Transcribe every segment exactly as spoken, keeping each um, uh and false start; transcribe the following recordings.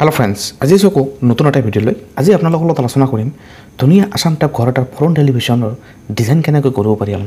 Hello friends আজি চকু নতুন এটা ভিডিও লৈ আজি আপোনালোক লগত আলোচনা কৰিম ধুনিয়া আসাম টাইপ ঘৰ এটা ফৰন টেলিভিছনৰ ডিজাইন কেনেকৈ কৰিব পাৰি আমি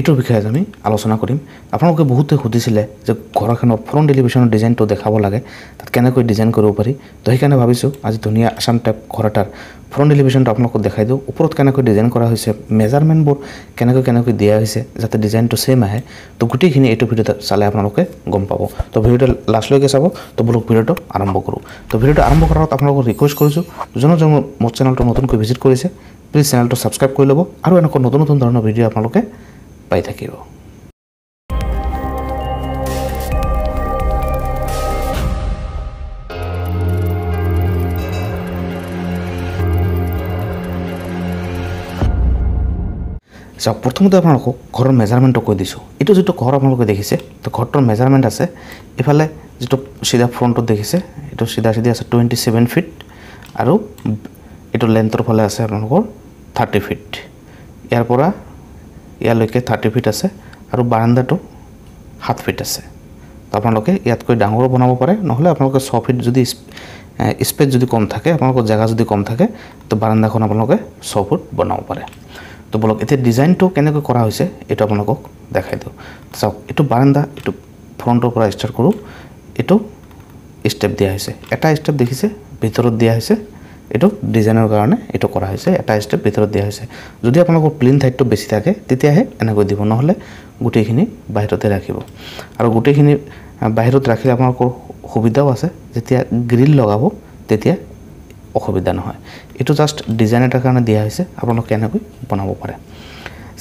এটোৰ বিষয়ে আমি আলোচনা কৰিম আপোনালোকে বহুত সুধিছিলে যে ঘৰখনৰ ফৰন টেলিভিছনৰ ডিজাইনটো দেখাব লাগে তাত কেনেকৈ ডিজাইন কৰিব পাৰি তো সেইকাৰণে ভাবিছো আজি ধুনিয়া আসাম টাইপ ঘৰ এটাৰ ফৰন টেলিভিছনটো আপোনালোকক দেখাই দিও ওপৰত কেনেকৈ ডিজাইন কৰা হৈছে মেজাৰমেন্ট বোৰ কেনেকৈ কেনেকৈ দিয়া হৈছে যাতে ডিজাইনটো সেম আহে তো গুটিখিনি এটো ভিডিওটা চালে আপোনালোকে গম পাব তো ভিডিওটা লাস্ট লৈকে চাব তো ব্লগ ভিডিওটো আৰম্ভ কৰো তো ভিডিওটো আৰম্ভ কৰাৰ আগত আপোনালোকক ৰিকুৱেষ্ট কৰিছো যোন যোন মোৰ চেনেলটো নতুনকৈ ভিজিট কৰিছে প্লিজ চেনেলটো সাবস্ক্ৰাইব কৰি লব আৰু এনেকৈ নতুন নতুন ধৰণৰ ভিডিও আপোনালোকে পাই থাকিব सब प्रथमते आपको घर मेजारमेंट कह दी ये जी घर आपको देखिसे तो घरटर मेजारमेंट आसे इफाले जी सीधा फ्रंट देखिसे ये सीधा सीधी आस ट्वेंटी सेवेन फिट और यू लेंथर फाले आसे आपलोर थार्टी फिट यारपरा इलाके थार्टी फिट आसे और बारान्दा तो सात फिट आसे तो आपलोक इतक डांगर बनाब पे ना छः फिट जो स्पेस जो कम थे अपने जैगा जो कम थे तो बारान्दा अपने छः फुट बनाब पे तो बोलक इतना डिजाइन तो केनेको करा होइसे एटो आपनलोকক देखाइ दिउ सब एटो बारान्दा एटो फ्रंटर पर स्टार्ट करूँ एटो स्टेप दिया होइसे एटा स्टेप देखिसे भितरत दिया होइसे एटो डिजाइनर कारणे एटो करा होइसे एटा स्टेप भितरत दिया होइसे यदि आपनलोक प्लेन थाइटो बेसी थाके तेतियाहे एनेको दिबो नहले गुटेखिनि बाहिरते राखिबो आरो गुटेखिनि बाहिरत राखिले आपनलोকৰ सुविधाও আছে যেতিয়া গ্রিল লগাবো তেতিয়া असुविधा नहय एटो जस्ट डिजाइन एटार कारणे दिया होइसे आपनलोक केनेको बनाब पारे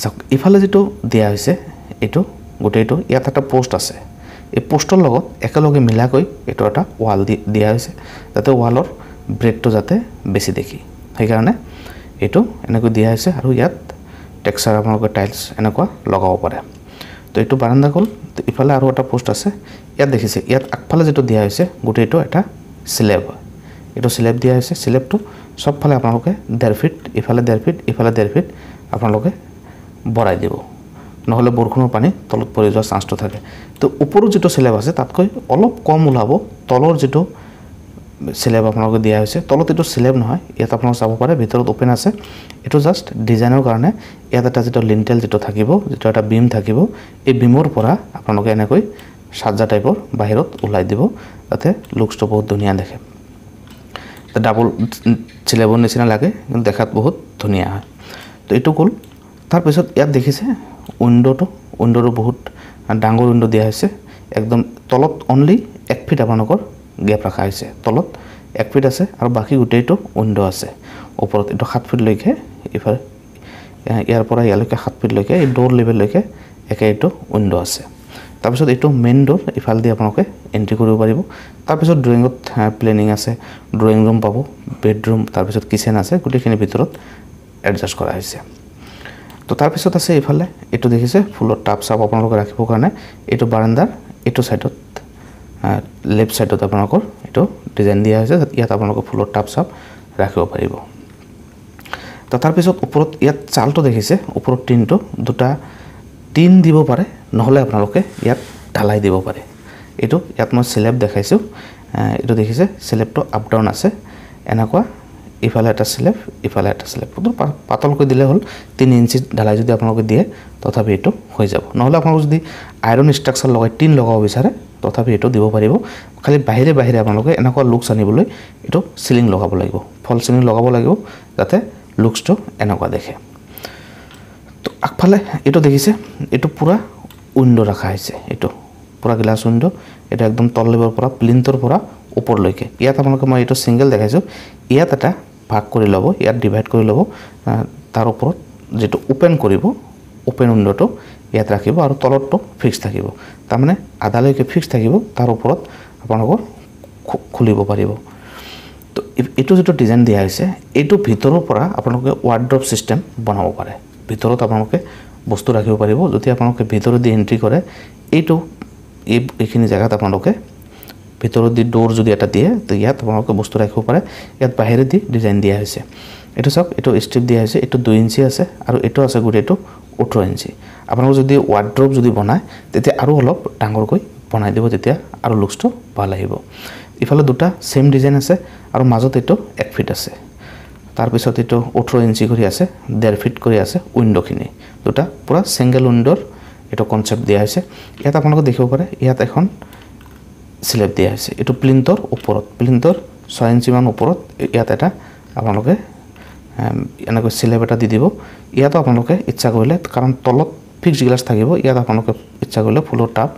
सब इफाले जेटो दिया होइसे एटो गोटेटो इयात एटा पोस्ट आसे ए पोस्टर लगत एकलगे मिलाकै एटो एटा वाल दिया होइसे जाते वालर ब्रेडटो जाते बेसी देखि हेइ कारणे एटो एनेको दिया होइसे आरो इयात टेक्सचार आपनलोक टाइल्स एनेको लगाब पारे तो एटो बारान्दा कल तो इफाले आरो एटा पोस्ट आसे इयात देखिसे इयात आगफाले जेटो दिया होइसे गोटेटो एटा स्लेब एटो स्लेब दिया होइसे स्लेब तो सब फाले आपनलोके डेढ़ फिट इफाले डेढ़ फिट इफाले डेढ़ फिट आपनलोके बराई दिबो नहले बरखुनर पानी तलत परि जोৱাৰ চান্স তো থাকে তো ওপৰৰ যেটো স্লেব আছে তাতকৈ অলপ কম উলাবো তলৰ যেটো স্লেব আপোনালোকে দিয়া হৈছে তলত এটো স্লেব নহয় ইয়াত আপোনালোকে চাব পাৰে ভিতৰত ওপেন আছে এটো জাস্ট ডিজাইনৰ কাৰণে ইয়াত এটা যেটো লিন্টেল যেটো থাকিব যেটো এটা বিম থাকিব এই বিমৰ পৰা আপোনালোকে এনেকৈ সাজা টাইপৰ বাহিৰত উলাই দিব তাতে লুকসটো বহুত ধুনিয়া দেখে तो डाबल स्लेबर निचिना लागे देखा बहुत धुनिया है तो यू गल तार पास इतना देखिसे उइंडो तो उइंडो बहुत डांगर उइंडो दिया एकदम तलत अनलि एक फिट आपनलोकर गैप रखा है तलत एक फिट आसे और बाकी गोटे तो उइंडो आसे ऊपर यू सात फिट लैके इफार यार इलाके सात फिट लैके डोर लेवल लैके एक यू उइंडो आसे तार पास यू मेन डोर इफाल दी आपनलोके एंट्री करिब पारिब तार पास ड्रयिंगत प्लेनिंग आसे ड्रयिंग रूम पाबो बेडरूम तार पास किचेन आसे गुटेखिनि भितरत एडजस्ट करा होइसे तो तार पास आसे इफाले एटो देखिसे फुलर टाप साप आपनलोके राखिबो कारणे एटो बारान्दार एटो साइडत लेफ्ट साइडत आपनलोकर एटो डिजाइन दिया होइसे इयात आपनलोके फुलर टाप साप राखिब पारिब तो तार पास ऊपरत इयात चालतो देखिसे ऊपरत टिनटो दुटा टिन দিব পাৰে নহলে আপোনালোকে ইয়াত ঢালাই দিব পাৰে এটো ইয়াত মই স্লেব দেখাইছো এটো দেখিছে স্লেবটো আপ ডাউন আছে এনেকুৱা ইফালে এটা স্লেব ইফালে এটা স্লেব পুৰো পাতল কৰি দিলে হল तीन ইঞ্চি ঢালাই যদি আপোনালোকে দিয়ে তথাপি এটো হৈ যাব নহলে আপোনালোকে যদি আয়রন স্ট্রাকচার লগাই টিন লগাব বিচাৰে তথাপি এটো দিব পাৰিব খালি বাহিৰে বাহিৰে আপোনালোকে এনেকুৱা লুকস আনিবলৈ এটো সিলিং লগাব লাগিব ফল সিলিং লগাব লাগিব যাতে লুকসটো এনেকুৱা দেখে आगफाले यो देखिसे यू पूरा उइंडो रखा है यू पूरा ग्लास उइंडो ये एकदम तल लेवल प्लिंटर पर ऊपर लैके इतना आपको मैं यू सिंगल देखा इतना भाग कर लो इत डिवाइड कर लो तार ऊपर जी ओपेन ओपेन उइंडो तो इतना राखिब और तलत तो फिक्स थी तारे आधाले फिक्स थी तार ऊपर आपन खुल पार तो यू जी डिजाइन दिया यू भर पर आपन वार्डरोब सिस्टेम बनाब पे ভিতৰত আপোনালোকে বস্তু ৰাখিব পাৰিব যদি আপোনালোকে ভিতৰত দি এন্ট্ৰি কৰে এইটো এই এইখিনি জায়গাত আপোনালোকে ভিতৰত দি ডোৰ যদি এটা দিয়ে তো ইয়াত আপোনালোকে বস্তু ৰাখিব পাৰে ইয়াত বাহিৰে দি ডিজাইন দিয়া হৈছে এইটো সব এইটো স্ট্ৰিপ দিয়া হৈছে এইটো দুই ইঞ্চি আছে আৰু এইটো আছে গুটেটো अठारह ইঞ্চি আপোনালোকে যদি ওয়াৰ্ড্ৰপ যদি বনায় তেতিয়া আৰু অলপ ডাঙৰকৈ বনাই দিব তেতিয়া আৰু লুকসটো ভাল আহিব इफाले दुटा सेम डिजाइन आसे आरो माजत एतो एक फिट आसे तार पिছত एतो अठार इंची करि आसे डेढ़ फिट करि आसे विंडो खिनि दुटा पुरा सिंगल विंडोर एतो कन्सेप्ट दिया हैसे। यात आपनलोक देखिबो पारे यात एखन स्लेब दिया हैसे एतो प्लिन्थर ओपरत प्लिन्थर छह इंची मान ओपरत यात एटा आपनलोके एनाको स्लेब एटा दि दिबो। यात आपनलोके इच्छा करिले कारण तलत फिक्स ग्लास থাকিব ইয়াত আপোনাক ইচ্ছা কৰিলে ফুলৰ টাপ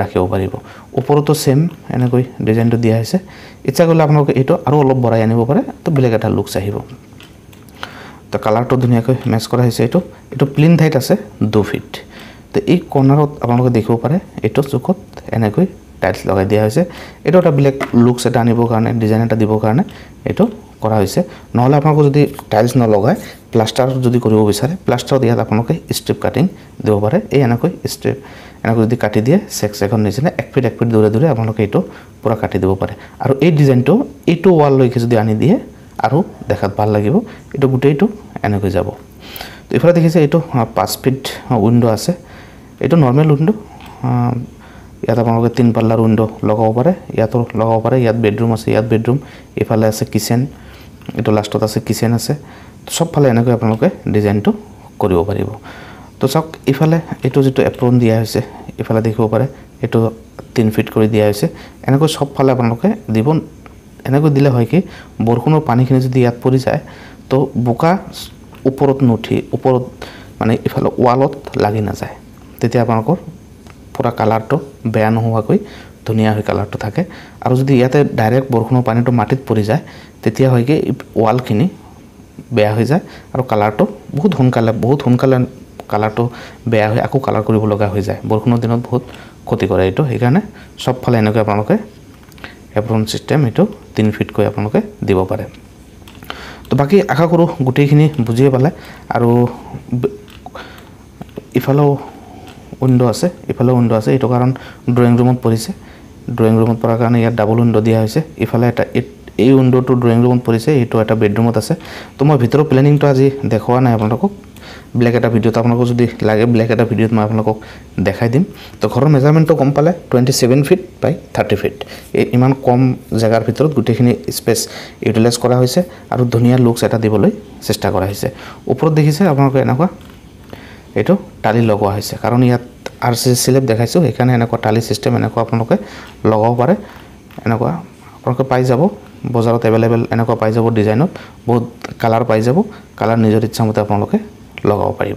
ৰাখিব পাৰিব। ওপৰতো सेम এনেকৈ ডিজাইনটো দিয়া হৈছে ইচ্ছা কৰিলে আপোনাক এটো আৰু অলপ বৰাই আনিব পাৰে তো বেলেগ এটা লুক আহিব। তো কালাৰটো ধুনিয়াকৈ ম্যাচ কৰা হৈছে এটো এটো প্লেন হাইট আছে दो ফিট। তো এই কৰ্নাৰত আপোনাক দেখিব পাৰে এটো চুকত এনেকৈ টাইলছ লগাই দিয়া হৈছে এটো এটা বেলেগ লুক এটা আনিব কাৰণে ডিজাইন এটা দিব কাৰণে এটো কৰা হৈছে। নহলে আপোনাক যদি টাইলছ ন লগায় প্লাস্টাৰ যদি কৰিব বিচাৰে প্লাস্টাৰ দিয়া আপোনাক স্ট্ৰিপ কাটিং দিব পাৰে এই এনেকৈ স্ট্রিপ এনেকৈ যদি কাটি দিয়ে সেক্স এখন নিচিনা এক ফিট এক ফিট দূৰে দূৰে আপোনাক এটো পুৰা কাটি দিব পাৰে। আৰু এই ডিজাইনটো এটো ওয়াল লৈকে যদি আনি দিয়ে আৰু দেখাত ভাল লাগিব এটো গুটেইটো এনেকৈ যাব। তো ইফালে দেখিছে এটো पाँच ফিট উইন্ডো আছে এটো নরমাল উইন্ডো ইয়াত আপোনাক তিন পাল্লাৰ উইন্ডো লগাব পাৰে ইয়াতো লগাব পাৰে ইয়াত বেডৰুম আছে ইয়াত বেডৰুম ইফালে আছে কিচেন एटो लास्टत आसे किचेन आसे सब फाले एनेक आपनलोके डिजाइन तो करिबो पारिबो। तो चक इफाले एटो जेतो एप्रन दिया हैसे इफाले देखिबो पारे एटो तीन फिट करि दिया हैसे एनेक सब फाले आपनलोके दिबो। एनेक दिले होय कि बरखुनो पानी खिनि जदि यात परि जाय तो बोका उपरत नुठी उपरत माने इफाले वालत लागि ना जाय তেতিয়া आपनलोকৰ पुरा কালাৰ तो बेया नहुवाকৈ ধুনিয়া হৈ কালাৰটো থাকে। আৰু যদি ইয়াতে ডাইৰেক্ট বৰখনৰ পানীটো মাটিত পৰি যায় তেতিয়া হয় কি ওয়াল খিনি বেয়া হৈ যায় আৰু কালাৰটো বহুত ধনকালা বহুত ধনকালা কালাৰটো বেয়া হৈ আকো কালাৰ কৰিব লগা হৈ যায় বৰখনৰ দিনত বহুত ক্ষতি কৰে এটো হেকানে সব ফালে এনেকৈ আপোনালোকে এপ্ৰন সিস্টেম এটো तीन ফিট কৈ আপোনালোকে দিব পাৰে। তো বাকি আশা কৰো গুটেখিনি বুজি পালে। আৰু ইফালো উইন্ডো আছে ইফালো উইন্ডো আছে এটো কাৰণ ড্ৰয়িং ৰুমত পৰিছে ড্ৰয়িং ৰুমত পৰাৰ কাৰণে ইয়াত ডাবল উইন্ডো দিয়া হৈছে ইফালে এটা এই উইন্ডোটো ড্ৰয়িং ৰুমত পৰিছে এটো এটা বেডৰুমত আছে। তো মই ভিতৰ প্ল্যানিংটো আজি দেখুৱা নাই আপোনালোকক ব্ল্যাক এটা ভিডিওত আপোনালোকক যদি লাগে ব্ল্যাক এটা ভিডিওত মই আপোনালোকক দেখাই দিম। তো ঘৰৰ মেজাৰমেন্টটো কম পালে सत्তাইশ ফিট বাই तीस ফিট এই ইমান কম জায়গাৰ ভিতৰত গুটেখিনি স্পেস ইউটিলাইজ কৰা হৈছে আৰু ধুনিয়া লুকস এটা দিবলৈ চেষ্টা কৰা হৈছে। ওপৰত দেখিছে আপোনালোকে এনেকুৱা एटो टाली लगवा है कारण इतना आर सी स्लेब देखा सीखने एने टाली सिस्टेम एने लगवा पे एने पाई जा बजार एभेलेबल एने पाई जा डिजाइन बहुत कलर पाई जा कलर निजर इच्छा मत अपने लगवा पार।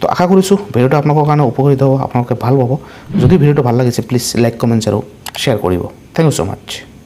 तो आशा करिडियो अपने उपकृत हम अपने भल पा जो भिडियो भल लगे प्लिज लाइक कमेन्ट्स और शेयर कर। थैंक यू सो माच।